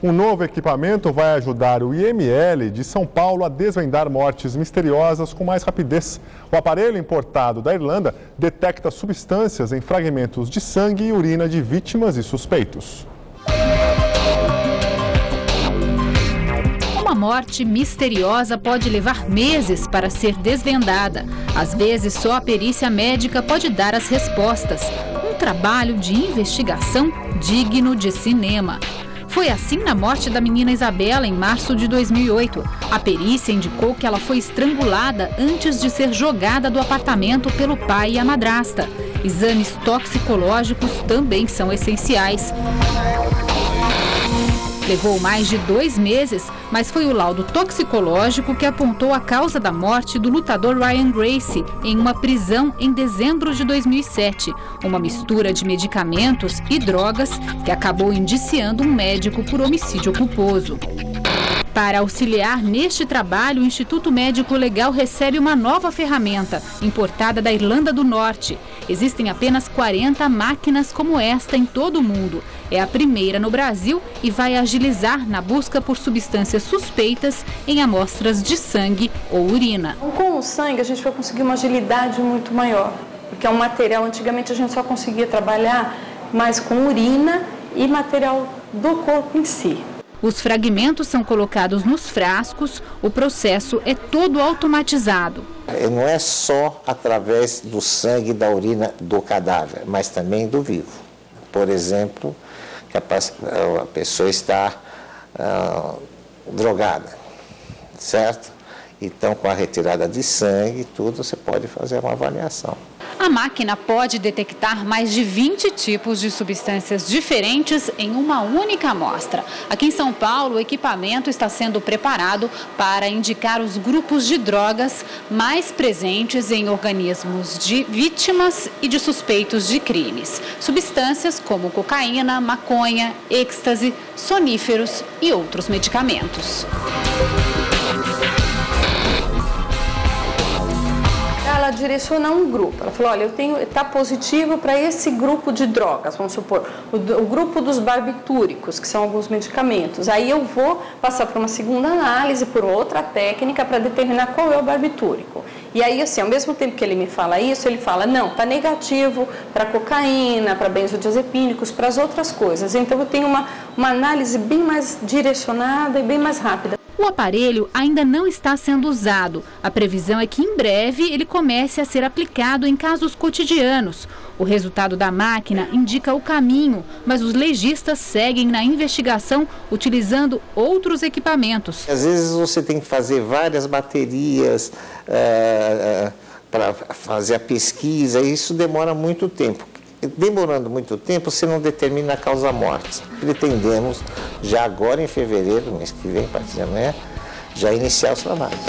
Um novo equipamento vai ajudar o IML de São Paulo a desvendar mortes misteriosas com mais rapidez. O aparelho importado da Irlanda detecta substâncias em fragmentos de sangue e urina de vítimas e suspeitos. Uma morte misteriosa pode levar meses para ser desvendada. Às vezes, só a perícia médica pode dar as respostas. Um trabalho de investigação digno de cinema. Foi assim na morte da menina Isabela em março de 2008. A perícia indicou que ela foi estrangulada antes de ser jogada do apartamento pelo pai e a madrasta. Exames toxicológicos também são essenciais. Levou mais de 2 meses, mas foi o laudo toxicológico que apontou a causa da morte do lutador Ryan Gracie em uma prisão em dezembro de 2007. Uma mistura de medicamentos e drogas que acabou indiciando um médico por homicídio culposo. Para auxiliar neste trabalho, o Instituto Médico Legal recebe uma nova ferramenta, importada da Irlanda do Norte. Existem apenas 40 máquinas como esta em todo o mundo. É a primeira no Brasil e vai agilizar na busca por substâncias suspeitas em amostras de sangue ou urina. Com o sangue a gente vai conseguir uma agilidade muito maior, porque é um material, antigamente a gente só conseguia trabalhar mais com urina e material do corpo em si. Os fragmentos são colocados nos frascos, o processo é todo automatizado. Não é só através do sangue e da urina do cadáver, mas também do vivo. Por exemplo, que a pessoa está drogada, certo? Então, com a retirada de sangue e tudo, você pode fazer uma avaliação. A máquina pode detectar mais de 20 tipos de substâncias diferentes em uma única amostra. Aqui em São Paulo, o equipamento está sendo preparado para indicar os grupos de drogas mais presentes em organismos de vítimas e de suspeitos de crimes. Substâncias como cocaína, maconha, êxtase, soníferos e outros medicamentos. Ela direcionar um grupo. Ela falou, olha, tá positivo para esse grupo de drogas, vamos supor, o grupo dos barbitúricos, que são alguns medicamentos. Aí eu vou passar para uma segunda análise, por outra técnica, para determinar qual é o barbitúrico. E aí, assim, ao mesmo tempo que ele me fala isso, ele fala, não, tá negativo para cocaína, para benzodiazepínicos, para as outras coisas. Então eu tenho uma análise bem mais direcionada e bem mais rápida. O aparelho ainda não está sendo usado. A previsão é que em breve ele comece a ser aplicado em casos cotidianos. O resultado da máquina indica o caminho, mas os legistas seguem na investigação utilizando outros equipamentos. Às vezes você tem que fazer várias baterias para fazer a pesquisa e isso demora muito tempo. Demorando muito tempo, você não determina a causa-morte. Pretendemos, já agora em fevereiro, mês que vem, a partir de amanhã, já iniciar os trabalhos.